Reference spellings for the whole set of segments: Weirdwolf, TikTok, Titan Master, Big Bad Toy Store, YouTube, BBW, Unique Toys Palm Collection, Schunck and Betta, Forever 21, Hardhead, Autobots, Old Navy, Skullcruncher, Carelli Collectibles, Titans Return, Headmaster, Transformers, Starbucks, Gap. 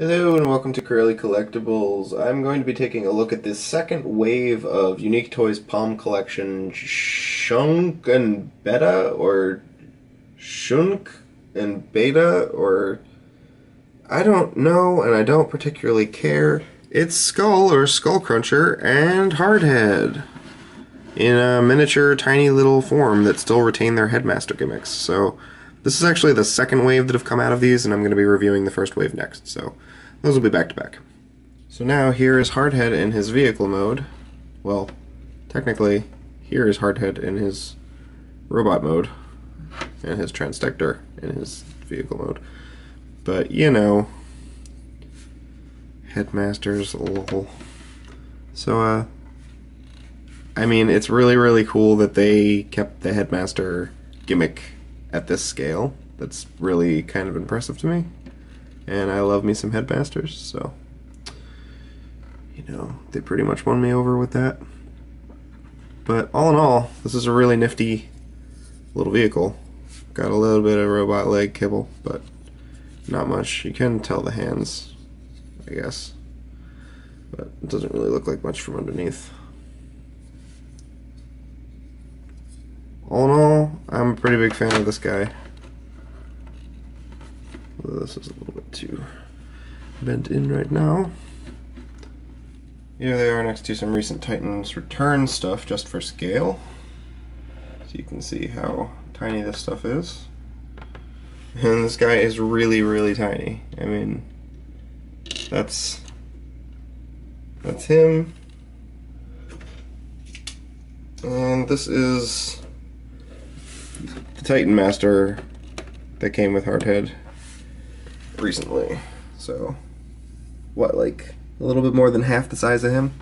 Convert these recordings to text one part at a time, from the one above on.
Hello and welcome to Carelli Collectibles. I'm going to be taking a look at this second wave of Unique Toys Palm Collection Schunck and Betta, or Schunck and Betta, or I don't know and I don't particularly care. It's Skull or Skullcruncher and Hardhead in a miniature tiny little form that still retain their Headmaster gimmicks. So this is actually the second wave that have come out of these, and I'm going to be reviewing the first wave next, so those will be back to back. So now here is Hardhead in his vehicle mode. Well, technically, here is Hardhead in his robot mode, and his transdector in his vehicle mode. But, you know, Headmaster's lol. So, I mean, it's really, really cool that they kept the Headmaster gimmick at this scale. That's really kind of impressive to me, and I love me some Headmasters, so you know, they pretty much won me over with that. But all in all, this is a really nifty little vehicle. Got a little bit of robot leg kibble, but not much. You can tell the hands, I guess, but it doesn't really look like much from underneath. All in all, I'm a pretty big fan of this guy. Although this is a little bit too bent in right now. Here they are next to some recent Titans Return stuff, just for scale, so you can see how tiny this stuff is. And this guy is really, really tiny. I mean, that's him. And this is the Titan Master that came with Hardhead recently. So, what, like a little bit more than half the size of him?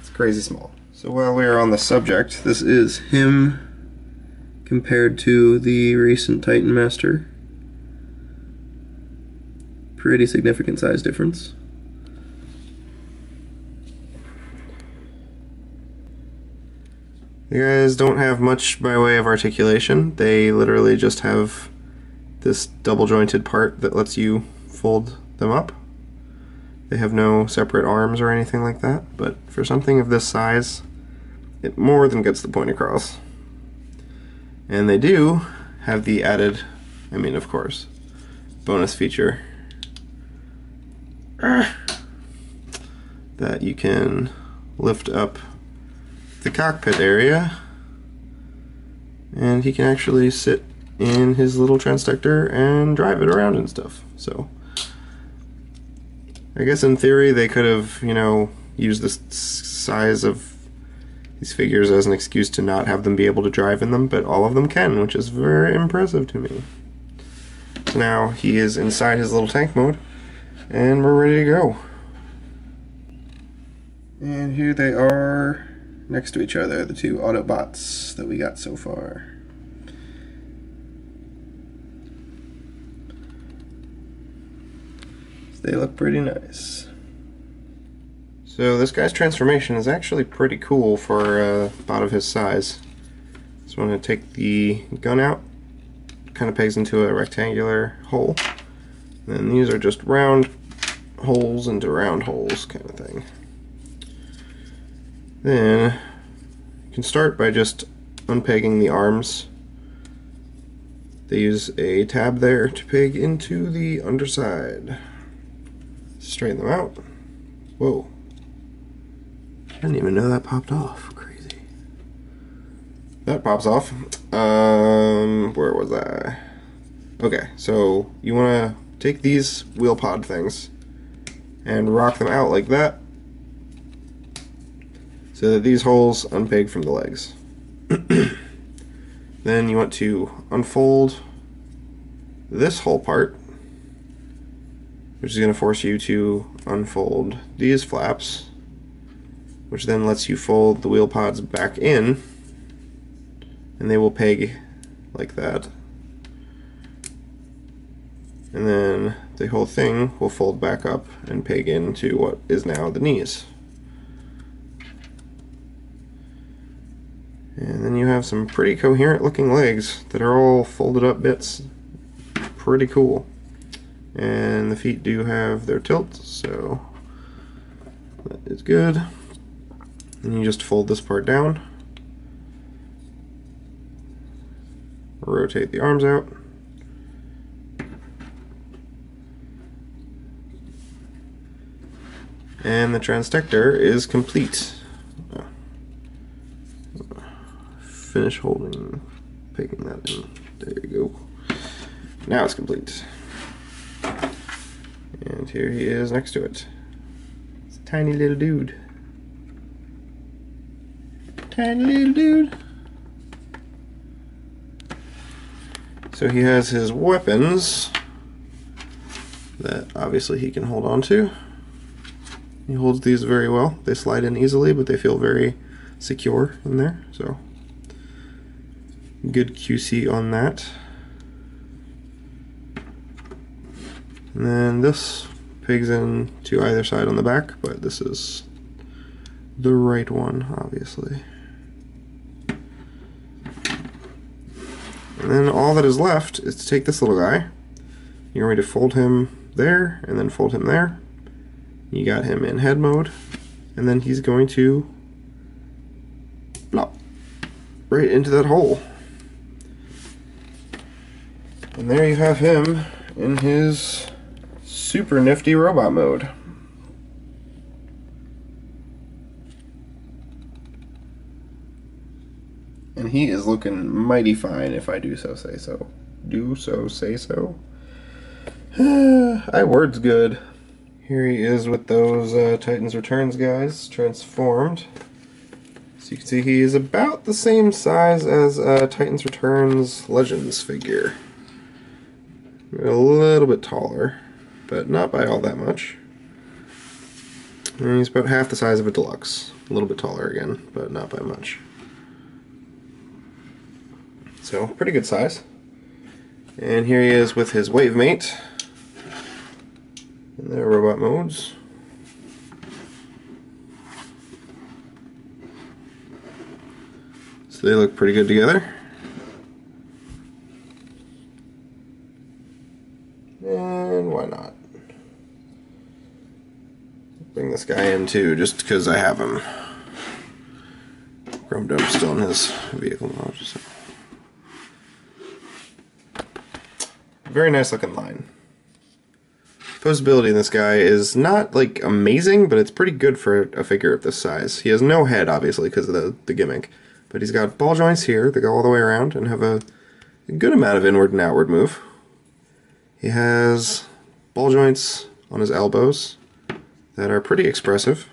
It's crazy small. So while we are on the subject, this is him compared to the recent Titan Master. Pretty significant size difference. The guys don't have much by way of articulation. They literally just have this double-jointed part that lets you fold them up. They have no separate arms or anything like that, but for something of this size, it more than gets the point across. And they do have the added, I mean, of course, bonus feature that you can lift up the cockpit area, and he can actually sit in his little transdector and drive it around and stuff. So I guess in theory they could have, you know, used the size of these figures as an excuse to not have them be able to drive in them, but all of them can, which is very impressive to me. So now he is inside his little tank mode and we're ready to go. And here they are next to each other, the two Autobots that we got so far. So they look pretty nice. So this guy's transformation is actually pretty cool for a bot of his size. Just want to take the gun out. Kind of pegs into a rectangular hole. And then these are just round holes into round holes kind of thing. Then you can start by just unpegging the arms. They use a tab there to peg into the underside. Straighten them out. Whoa. I didn't even know that popped off. Crazy. That pops off. Where was I? Okay, so you want to take these wheel pod things and rock them out like that, so that these holes unpeg from the legs. Then you want to unfold this whole part, which is going to force you to unfold these flaps, which then lets you fold the wheel pods back in, and they will peg like that. And then the whole thing will fold back up and peg into what is now the knees. And then you have some pretty coherent looking legs that are all folded up bits. Pretty cool. and the feet do have their tilt, so that is good. And you just fold this part down, rotate the arms out, and the transector is complete. Finish holding, picking that in. There you go. Now it's complete. And here he is next to it. It's a tiny little dude. Tiny little dude. So he has his weapons that obviously he can hold on to. He holds these very well. They slide in easily, but they feel very secure in there. So good QC on that. And then this pegs in to either side on the back, but this is the right one, obviously. And then all that is left is to take this little guy. You're going to fold him there, and then fold him there. You got him in head mode, and then he's going to plop right into that hole. And there you have him in his super nifty robot mode. And he is looking mighty fine, if I do so say so. Do so say so? I word's good. Here he is with those Titans Returns guys transformed. So you can see he is about the same size as Titans Returns Legends figure. A little bit taller, but not by all that much. And he's about half the size of a deluxe. A little bit taller again, but not by much. So, pretty good size. And here he is with his wave mate in their robot modes. So they look pretty good together. And why not? Bring this guy in too, just because I have him. Chrome Dump's still in his vehicle mode. So. Very nice looking line. Posability in this guy is not like amazing, but it's pretty good for a figure of this size. He has no head, obviously, because of the gimmick. But he's got ball joints here that go all the way around and have a good amount of inward and outward move. He has ball joints on his elbows that are pretty expressive.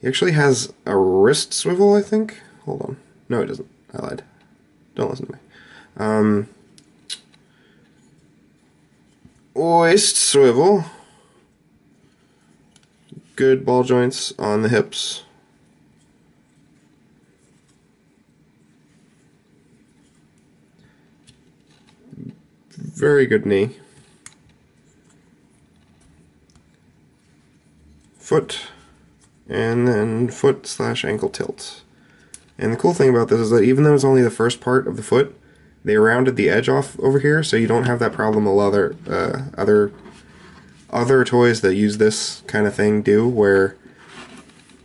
He actually has a wrist swivel, I think. Hold on. No, he doesn't. I lied. Don't listen to me. Waist swivel. Good ball joints on the hips. Very good knee. Foot. And then foot / ankle tilt. And the cool thing about this is that even though it's only the first part of the foot, they rounded the edge off over here, so you don't have that problem a lot of other toys that use this kind of thing do, where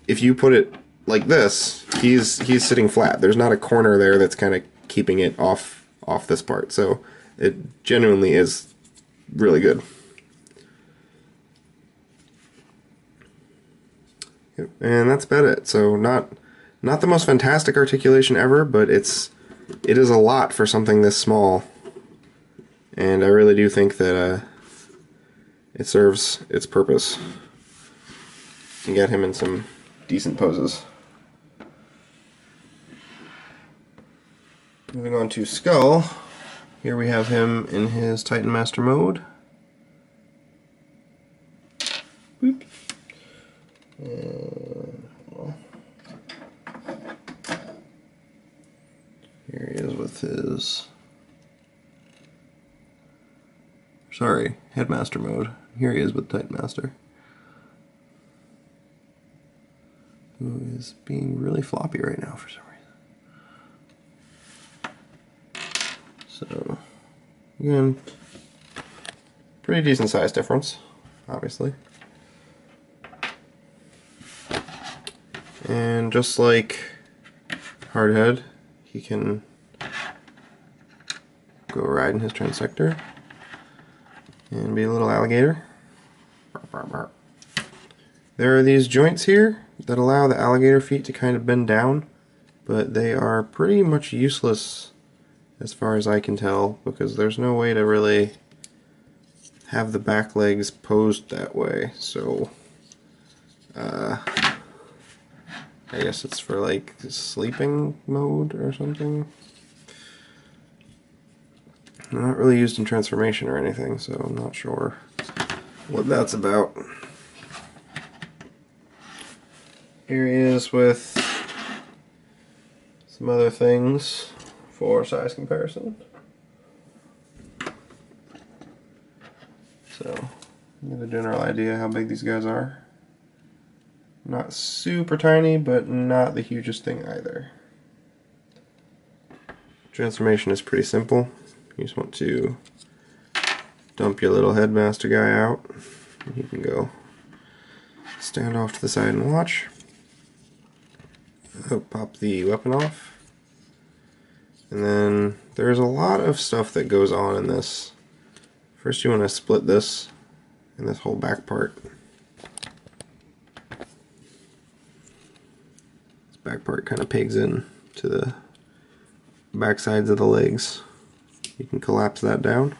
if you put it like this, he's sitting flat. There's not a corner there that's kind of keeping it off this part, so it genuinely is really good. Yep. And that's about it. So not the most fantastic articulation ever, but it is a lot for something this small, and I really do think that it serves its purpose. You got him in some decent poses. Moving on to Skull, here we have him in his Titan Master mode. Boop. Here he is with his Headmaster mode. Here he is with Titan Master, who is being really floppy right now for some reason. So again, Pretty decent size difference, obviously. And just like Hardhead, he can go ride in his transector and be a little alligator. There are these joints here that allow the alligator feet to kind of bend down, but they are pretty much useless as far as I can tell, because there's no way to really have the back legs posed that way. So I guess it's for like sleeping mode or something. They're not really used in transformation or anything, so I'm not sure what that's about. Here he is with some other things for size comparison. So, get a general idea how big these guys are. Not super tiny, but not the hugest thing either. Transformation is pretty simple. You just want to dump your little Headmaster guy out, and you can go stand off to the side and watch. I'll pop the weapon off. And then there's a lot of stuff that goes on in this. First, you want to split this and this whole back part. This back part kind of pegs in to the back sides of the legs. You can collapse that down,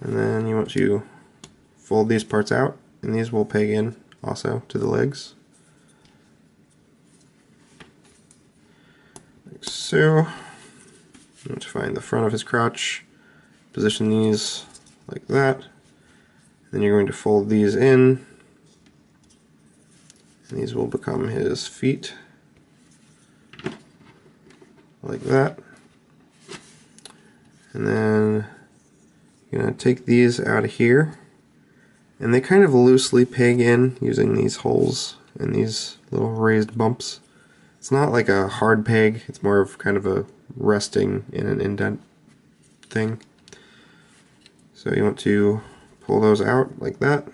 and then you want to fold these parts out, and these will peg in also to the legs, like so. You want to find the front of his crotch, position these like that, and then you're going to fold these in, and these will become his feet, like that. And then you're going to take these out of here, and they kind of loosely peg in using these holes and these little raised bumps. It's not like a hard peg, it's more of kind of a resting in an indent thing. So you want to pull those out like that, and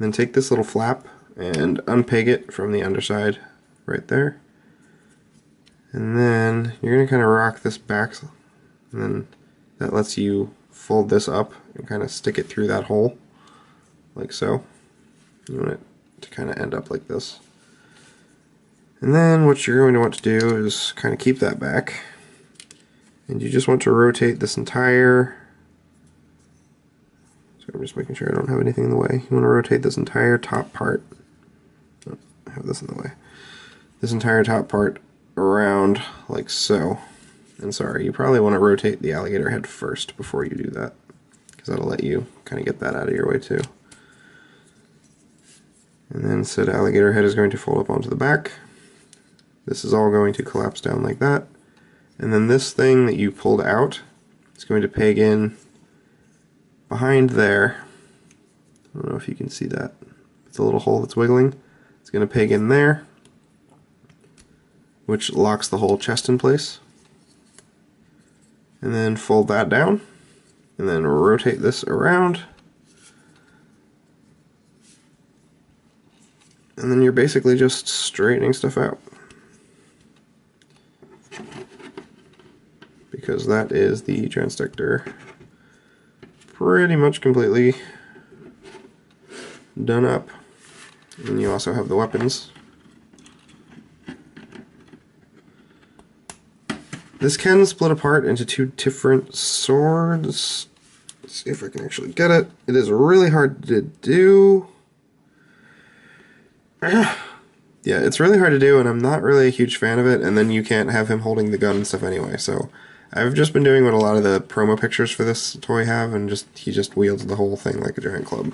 then take this little flap and unpeg it from the underside right there. And then you're going to kind of rock this back. And then that lets you fold this up and kind of stick it through that hole, like so. You want it to kind of end up like this. And then what you're going to want to do is kind of keep that back. And you just want to rotate this entire... So I'm just making sure I don't have anything in the way. You want to rotate this entire top part. Oh, I have this in the way. This entire top part around, like so. And sorry, you probably want to rotate the alligator head first before you do that, because that'll let you kind of get that out of your way too. And then said alligator head is going to fold up onto the back. This is all going to collapse down like that. And then this thing that you pulled out is going to peg in behind there. I don't know if you can see that. It's a little hole that's wiggling. It's going to peg in there, which locks the whole chest in place. And then fold that down, and then rotate this around, and then you're basically just straightening stuff out, because that is the transector pretty much completely done up. And you also have the weapons. This can split apart into two different swords. Let's see if I can actually get it. It is really hard to do. Yeah, it's really hard to do, and I'm not really a huge fan of it, and then you can't have him holding the gun and stuff anyway, so I've just been doing what a lot of the promo pictures for this toy have, and he just wields the whole thing like a giant club.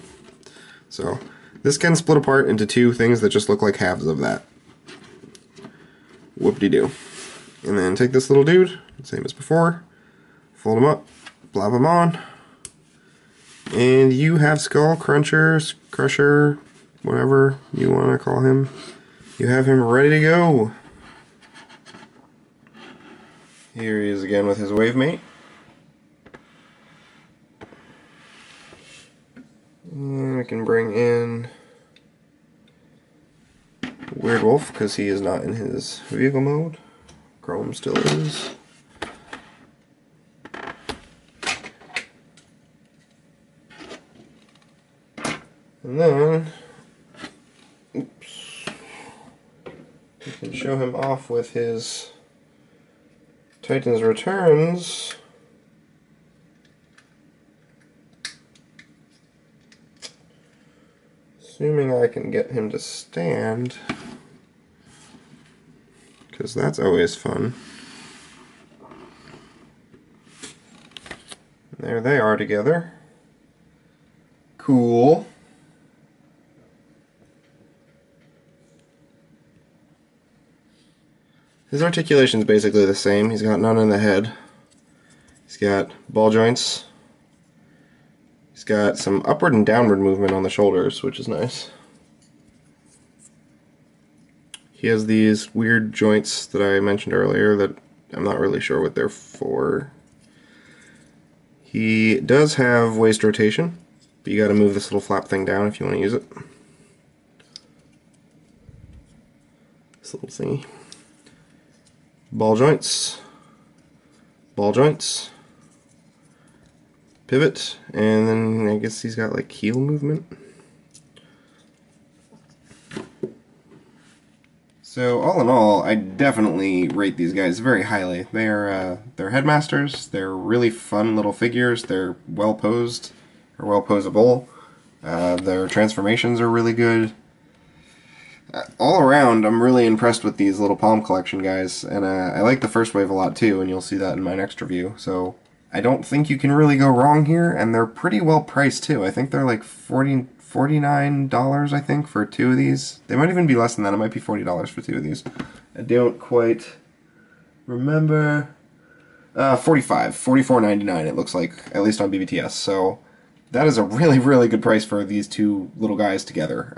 So, this can split apart into two things that just look like halves of that. Whoop-de-doo. And then take this little dude, same as before, fold him up, plop him on, and you have Skullcruncher, Crusher, whatever you want to call him. You have him ready to go. Here he is again with his wave mate. can bring in Weirdwolf because he is not in his vehicle mode. Chrome still is. And then, oops, we can show him off with his Titans Returns. Assuming I can get him to stand, because that's always fun. And there they are together. Cool. His articulation is basically the same. He's got none in the head. He's got ball joints. He's got some upward and downward movement on the shoulders, which is nice. He has these weird joints that I mentioned earlier that I'm not really sure what they're for. He does have waist rotation, but you gotta move this little flap thing down if you want to use it. This little thingy. Ball joints. Ball joints. Pivot, and then I guess he's got like heel movement. So all in all, I definitely rate these guys very highly. They're headmasters. They're really fun little figures. They're well posed, or well posable. Their transformations are really good. All around, I'm really impressed with these little Palm Collection guys, and I like the first wave a lot too, and you'll see that in my next review. So I don't think you can really go wrong here, and they're pretty well priced too. I think they're like $49, I think, for two of these. They might even be less than that. It might be $40 for two of these. I don't quite remember. $44.99 it looks like, at least on BBTS. So that is a really, really good price for these two little guys together.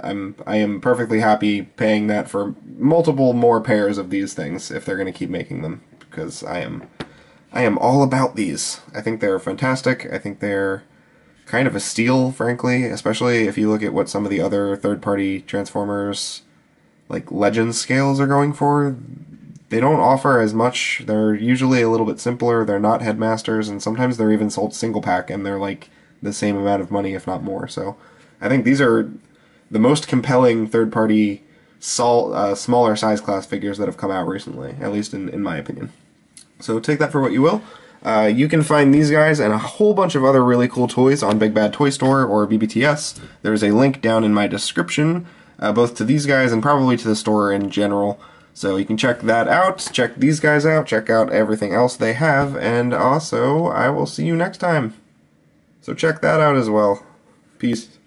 I am perfectly happy paying that for multiple more pairs of these things if they're going to keep making them, because I am all about these. I think they're fantastic. I think they're kind of a steal, frankly, especially if you look at what some of the other third-party Transformers, like Legends scales, are going for. They don't offer as much. They're usually a little bit simpler. They're not headmasters, and sometimes they're even sold single pack, and they're like the same amount of money, if not more. So I think these are the most compelling third-party smaller size class figures that have come out recently, at least in my opinion. So take that for what you will. You can find these guys and a whole bunch of other really cool toys on Big Bad Toy Store or BBTS. There's a link down in my description, both to these guys and probably to the store in general. So you can check that out, check these guys out, check out everything else they have, and also I will see you next time. So check that out as well. Peace.